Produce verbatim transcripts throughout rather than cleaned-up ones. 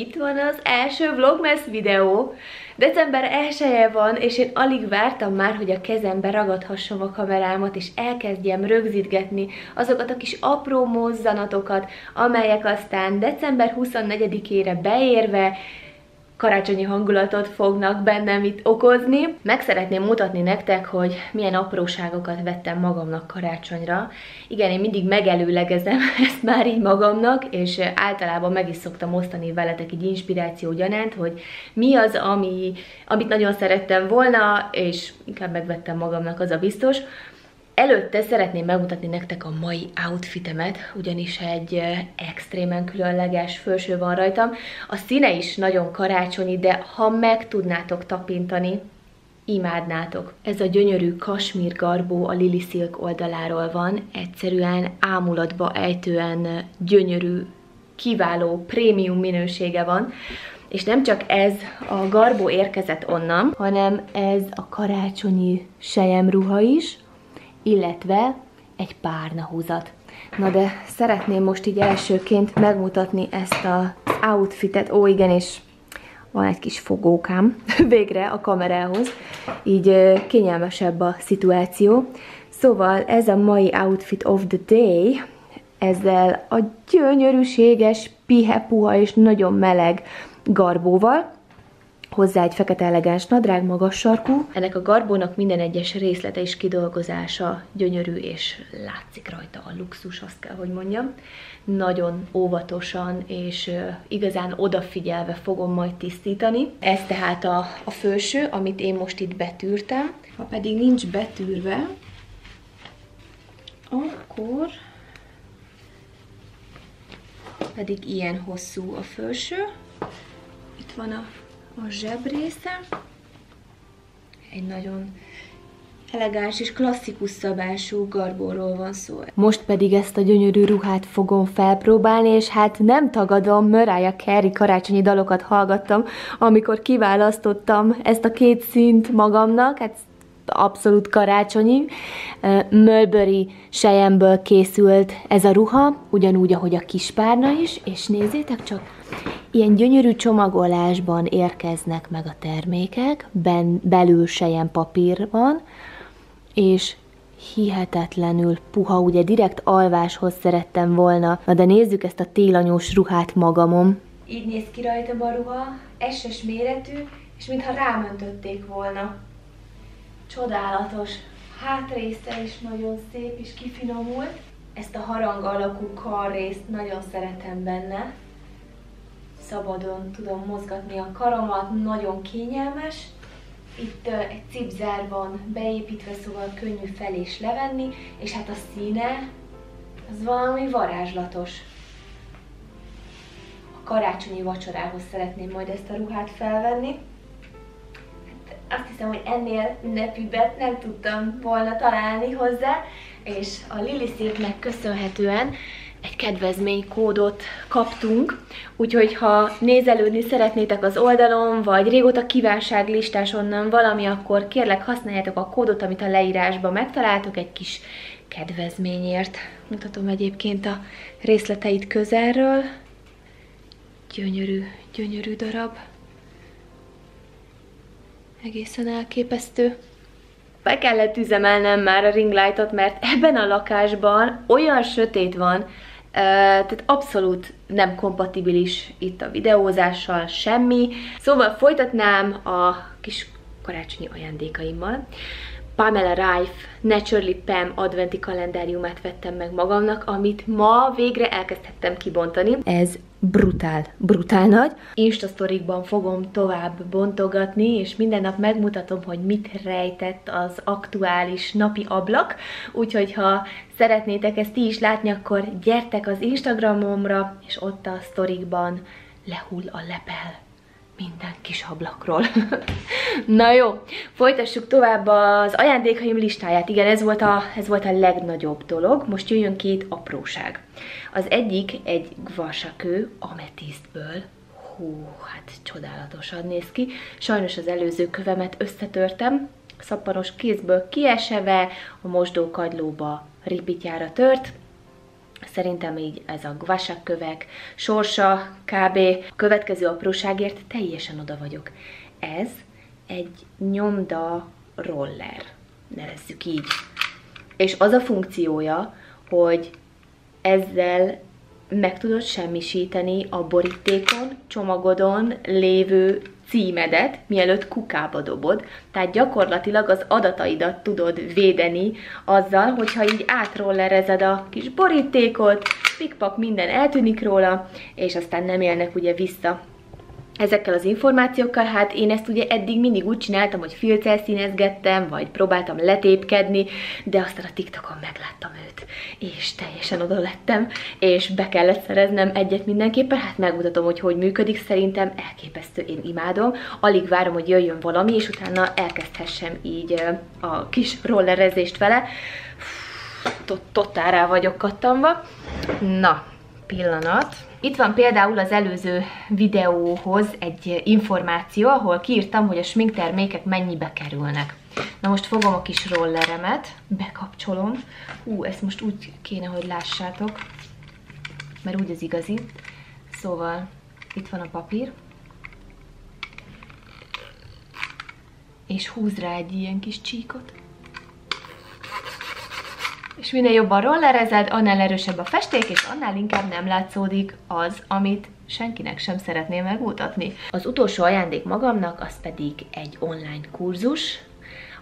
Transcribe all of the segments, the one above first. itt van az első Vlogmas videó. December elseje van, és én alig vártam már, hogy a kezembe ragadhassam a kamerámat, és elkezdjem rögzítgetni azokat a kis apró mozzanatokat, amelyek aztán december huszonnegyedikére beérve karácsonyi hangulatot fognak bennem itt okozni. Meg szeretném mutatni nektek, hogy milyen apróságokat vettem magamnak karácsonyra. Igen, én mindig megelőlegezem ezt már így magamnak, és általában meg is szoktam osztani veletek egy inspiráció gyanánt, hogy mi az, ami, amit nagyon szerettem volna, és inkább megvettem magamnak, az a biztos. Előtte szeretném megmutatni nektek a mai outfitemet, ugyanis egy extrémen különleges felső van rajtam. A színe is nagyon karácsonyi, de ha meg tudnátok tapintani, imádnátok. Ez a gyönyörű kasmír garbó a LilySilk oldaláról van, egyszerűen ámulatba ejtően gyönyörű, kiváló, prémium minősége van. És nem csak ez a garbó érkezett onnan, hanem ez a karácsonyi selyemruha is, illetve egy párnahúzat. Na de szeretném most így elsőként megmutatni ezt az outfitet. Ó, igen, és van egy kis fogókám végre a kamerához, így kényelmesebb a szituáció. Szóval ez a mai outfit of the day, ezzel a gyönyörűséges, pihe, puha és nagyon meleg garbóval, hozzá egy fekete elegáns nadrág, magas sarkú. Ennek a garbónak minden egyes részlete és kidolgozása gyönyörű, és látszik rajta a luxus, azt kell, hogy mondjam. Nagyon óvatosan és igazán odafigyelve fogom majd tisztítani. Ez tehát a, a felső, amit én most itt betűrtem. Ha pedig nincs betűrve, akkor pedig ilyen hosszú a felső. Itt van a A zsebrésze, egy nagyon elegáns és klasszikus szabású garbóról van szó. Most pedig ezt a gyönyörű ruhát fogom felpróbálni, és hát nem tagadom, Mariah Carey karácsonyi dalokat hallgattam, amikor kiválasztottam ezt a két színt magamnak, hát abszolút karácsonyi. Mulberry selyemből készült ez a ruha, ugyanúgy, ahogy a kispárna is, és nézzétek csak, ilyen gyönyörű csomagolásban érkeznek meg a termékek, ben, belül sejem papírban, és hihetetlenül puha, ugye direkt alváshoz szerettem volna. Na de nézzük ezt a télanyós ruhát magamon. Így néz ki rajtam a ruha, es-es méretű, és mintha rámöntötték volna. Csodálatos. Hátrésze is nagyon szép és kifinomult. Ezt a harang alakú karrészt nagyon szeretem benne. Szabadon tudom mozgatni a karomat, nagyon kényelmes. Itt egy cipzár van beépítve, szóval könnyű fel és levenni, és hát a színe, az valami varázslatos. A karácsonyi vacsorához szeretném majd ezt a ruhát felvenni. Hát azt hiszem, hogy ennél ünnepibbet nem tudtam volna találni hozzá, és a LilySilknek köszönhetően egy kedvezménykódot kaptunk, úgyhogy ha nézelődni szeretnétek az oldalon, vagy régóta kívánságlistás onnan valami, akkor kérlek, használjátok a kódot, amit a leírásban megtaláltok egy kis kedvezményért. Mutatom egyébként a részleteit közelről. Gyönyörű, gyönyörű darab. Egészen elképesztő. Be kellett üzemelnem már a ringlightot, mert ebben a lakásban olyan sötét van, tehát abszolút nem kompatibilis itt a videózással semmi. Szóval folytatnám a kis karácsonyi ajándékaimmal. Pamela Rife Naturally Pam adventi kalendáriumát vettem meg magamnak, amit ma végre elkezdhettem kibontani. Ez brutál, brutál nagy. Instasztorikban fogom tovább bontogatni, és minden nap megmutatom, hogy mit rejtett az aktuális napi ablak. Úgyhogy ha szeretnétek ezt ti is látni, akkor gyertek az Instagramomra, és ott a sztorikban lehull a lepel minden kis ablakról. Na jó, folytassuk tovább az ajándékaim listáját. Igen, ez volt, a, ez volt a legnagyobb dolog. Most jöjjön két apróság. Az egyik egy gvasakő ametisztből. Hú, hát csodálatosan néz ki. Sajnos az előző kövemet összetörtem. Szappanos kézből kieseve, a mosdókagylóba ripityára tört. Szerintem így ez a gvasakkövek sorsa kb. A következő apróságért teljesen oda vagyok. Ez egy nyomda roller, nevezzük így. És az a funkciója, hogy ezzel meg tudod semmisíteni a borítékon, csomagodon lévő címedet, mielőtt kukába dobod. Tehát gyakorlatilag az adataidat tudod védeni azzal, hogyha így átrollerezed a kis borítékot, pikpak minden eltűnik róla, és aztán nem élnek ugye vissza ezekkel az információkkal. Hát én ezt ugye eddig mindig úgy csináltam, hogy filccel színezgettem, vagy próbáltam letépkedni, de aztán a TikTokon megláttam őt, és teljesen oda lettem, és be kellett szereznem egyet mindenképpen. Hát megmutatom, hogy hogy működik, szerintem elképesztő, én imádom. Alig várom, hogy jöjjön valami, és utána elkezdhessem így a kis rollerezést vele. Totál rá vagyok kattanva. Na, pillanat. Itt van például az előző videóhoz egy információ, ahol kiírtam, hogy a sminktermékek mennyibe kerülnek. Na most fogom a kis rolleremet, bekapcsolom. Hú, ezt most úgy kéne, hogy lássátok, mert úgy az igazi. Szóval itt van a papír. És húz rá egy ilyen kis csíkot. És minél jobban rollerezed, annál erősebb a festék, és annál inkább nem látszódik az, amit senkinek sem szeretném megmutatni. Az utolsó ajándék magamnak, az pedig egy online kurzus,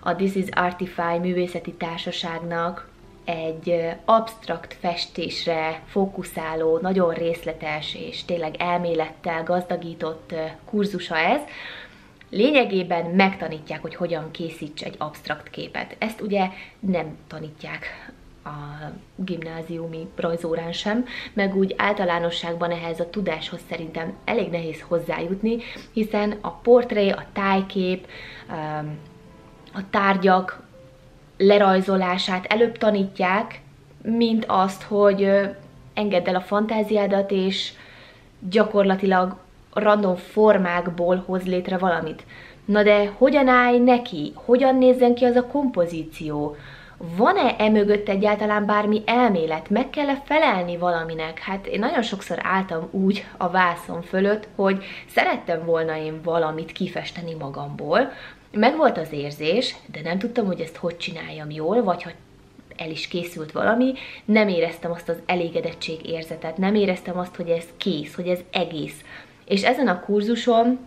a This is Artify művészeti társaságnak egy absztrakt festésre fókuszáló, nagyon részletes és tényleg elmélettel gazdagított kurzusa ez. Lényegében megtanítják, hogy hogyan készíts egy absztrakt képet. Ezt ugye nem tanítják a gimnáziumi rajzórán sem, meg úgy általánosságban ehhez a tudáshoz szerintem elég nehéz hozzájutni, hiszen a portré, a tájkép, a tárgyak lerajzolását előbb tanítják, mint azt, hogy engedd el a fantáziádat, és gyakorlatilag random formákból hoz létre valamit. Na de hogyan állj neki? Hogyan nézzen ki az a kompozíció? Van-e emögött egyáltalán bármi elmélet? Meg kell-e felelni valaminek? Hát én nagyon sokszor álltam úgy a vászon fölött, hogy szerettem volna én valamit kifesteni magamból. Megvolt az érzés, de nem tudtam, hogy ezt hogy csináljam jól, vagy ha el is készült valami, nem éreztem azt az elégedettség érzetet, nem éreztem azt, hogy ez kész, hogy ez egész. És ezen a kurzuson,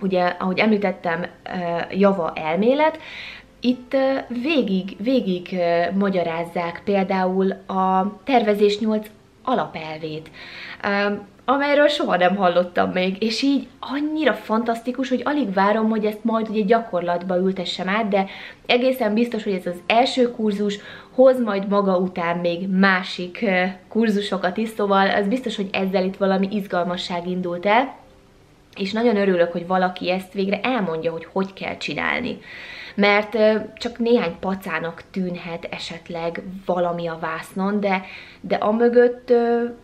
ugye, ahogy említettem, java elmélet, itt végig, végig magyarázzák például a tervezés nyolc alapelvét, amelyről soha nem hallottam még, és így annyira fantasztikus, hogy alig várom, hogy ezt majd ugye gyakorlatba ültessem át, de egészen biztos, hogy ez az első kurzus hoz majd maga után még másik kurzusokat is, szóval az biztos, hogy ezzel itt valami izgalmasság indult el, és nagyon örülök, hogy valaki ezt végre elmondja, hogy hogy kell csinálni. Mert csak néhány pacának tűnhet esetleg valami a vásznon, de, de amögött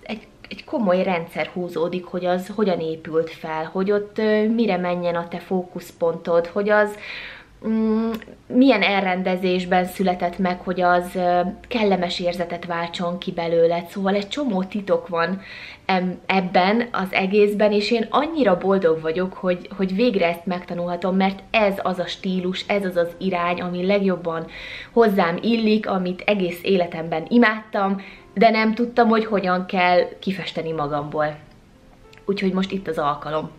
egy Egy komoly rendszer húzódik, hogy az hogyan épült fel, hogy ott mire menjen a te fókuszpontod, hogy az mm, milyen elrendezésben született meg, hogy az kellemes érzetet váltson ki belőled. Szóval egy csomó titok van ebben az egészben, és én annyira boldog vagyok, hogy, hogy végre ezt megtanulhatom, mert ez az a stílus, ez az az irány, ami legjobban hozzám illik, amit egész életemben imádtam, de nem tudtam, hogy hogyan kell kifesteni magamból. Úgyhogy most itt az alkalom.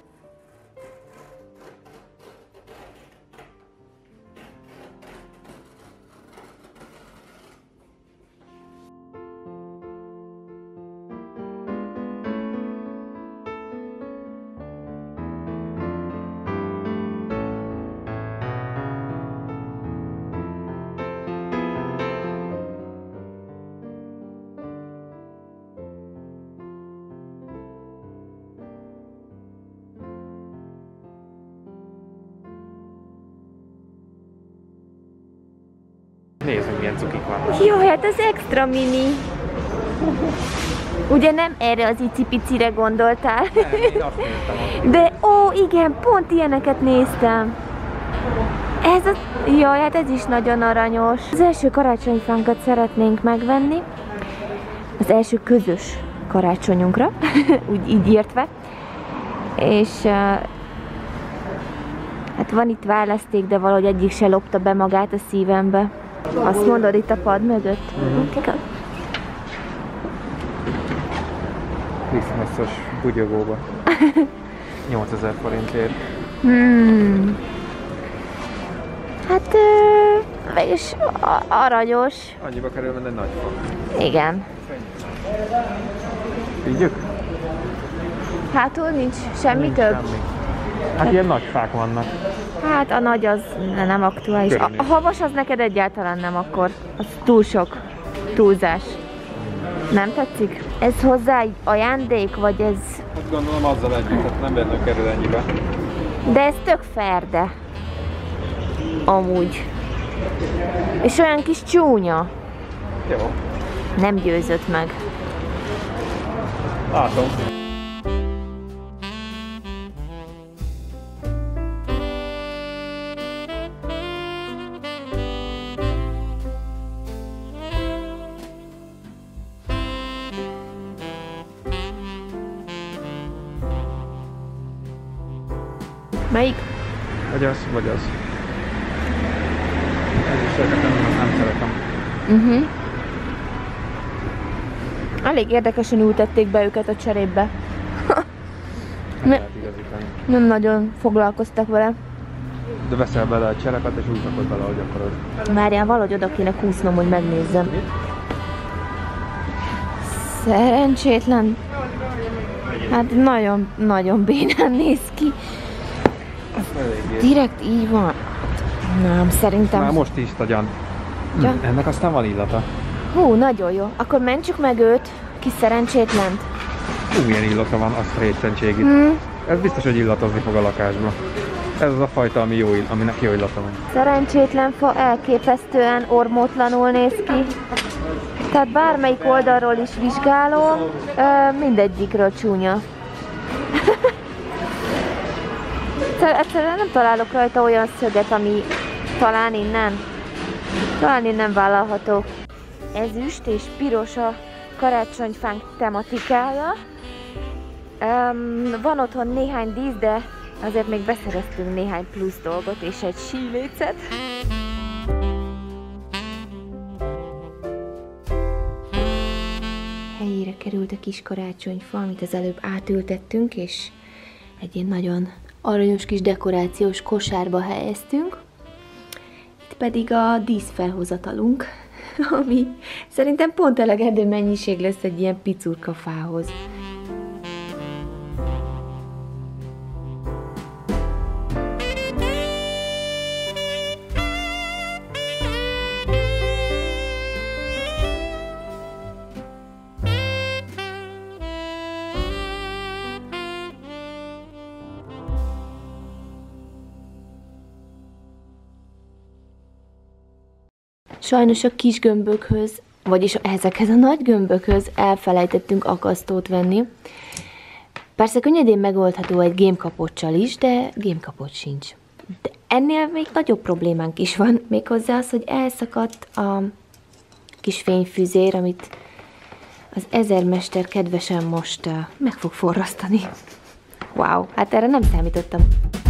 Nézzük, milyen cukik van. Jó, hát az extra mini. Ugye nem erre az icipicire gondoltál? Nem, én azt néztem. De ó, igen, pont ilyeneket néztem. Ez az... Jaj, hát ez is nagyon aranyos. Az első karácsonyfánkat szeretnénk megvenni. az első közös karácsonyunkra, úgy így értve, és hát van itt választék, de valahogy egyik se lopta be magát a szívembe. Azt mondod, itt a pad mögött? Uh-huh. Christmas-os bugyogóba. nyolcezer forintért. Hmm. Hát, mégis aranyos. Annyiba kerül, mert egy nagy fa. Igen. Vigyük? Hátul nincs semmi nincs több? Semmi. Hát te... ilyen nagy fák vannak. Hát a nagy az nem aktuális. A, a havas az neked egyáltalán nem akkor. Az túl sok. Túlzás. Nem tetszik? Ez hozzá egy ajándék, vagy ez... Hát gondolom azzal együtt, hát nem bennünk kerül ennyibe. De ez tök ferde. Amúgy. És olyan kis csúnya. Jó. Nem győzött meg. Látom. Melyik? Vagy az, vagy az. Ez is szeretem, nem szeretem. Uh-huh. Elég érdekesen ültették be őket a cserépbe. nem, nem nagyon foglalkoztak vele. De veszel bele a cselepet és úgy rakod bele, ahogy akarod. Várjál, valahogy oda kéne kúsznom, hogy megnézzem. Mit? Szerencsétlen. Hát nagyon-nagyon bénán néz ki. Direkt így van. Nem, szerintem... Már most is tagyan. Ja. Ennek aztán van illata. Hú, nagyon jó. Akkor mentsük meg őt, kis szerencsétlent. Hú, milyen illata van, azt rétszentség itt. Hmm. Ez biztos, hogy illatozni fog a lakásba. Ez az a fajta, ami jó, aminek jó illata van. Szerencsétlen fa elképesztően ormótlanul néz ki. Tehát bármelyik oldalról is vizsgálom, mindegyikről csúnya. Egyszerűen nem találok rajta olyan szöget, ami talán innen, talán innen vállalható. Ezüst és piros a karácsonyfánk tematikája. Um, van otthon néhány dísz, de azért még beszereztünk néhány plusz dolgot és egy sílécet. Helyére került a kis karácsonyfa, amit az előbb átültettünk, és egy ilyen nagyon aranyos kis dekorációs kosárba helyeztünk. Itt pedig a díszfelhozatalunk, ami szerintem pont elegendő mennyiség lesz egy ilyen picurka fához. Sajnos a kis gömbökhöz, vagyis ezekhez a nagy gömbökhöz elfelejtettünk akasztót venni. Persze könnyedén megoldható egy gémkapocsal is, de gémkapocs sincs. De ennél még nagyobb problémánk is van, méghozzá az, hogy elszakadt a kis fényfűzér, amit az ezermester kedvesen most meg fog forrasztani. Wow, hát erre nem számítottam.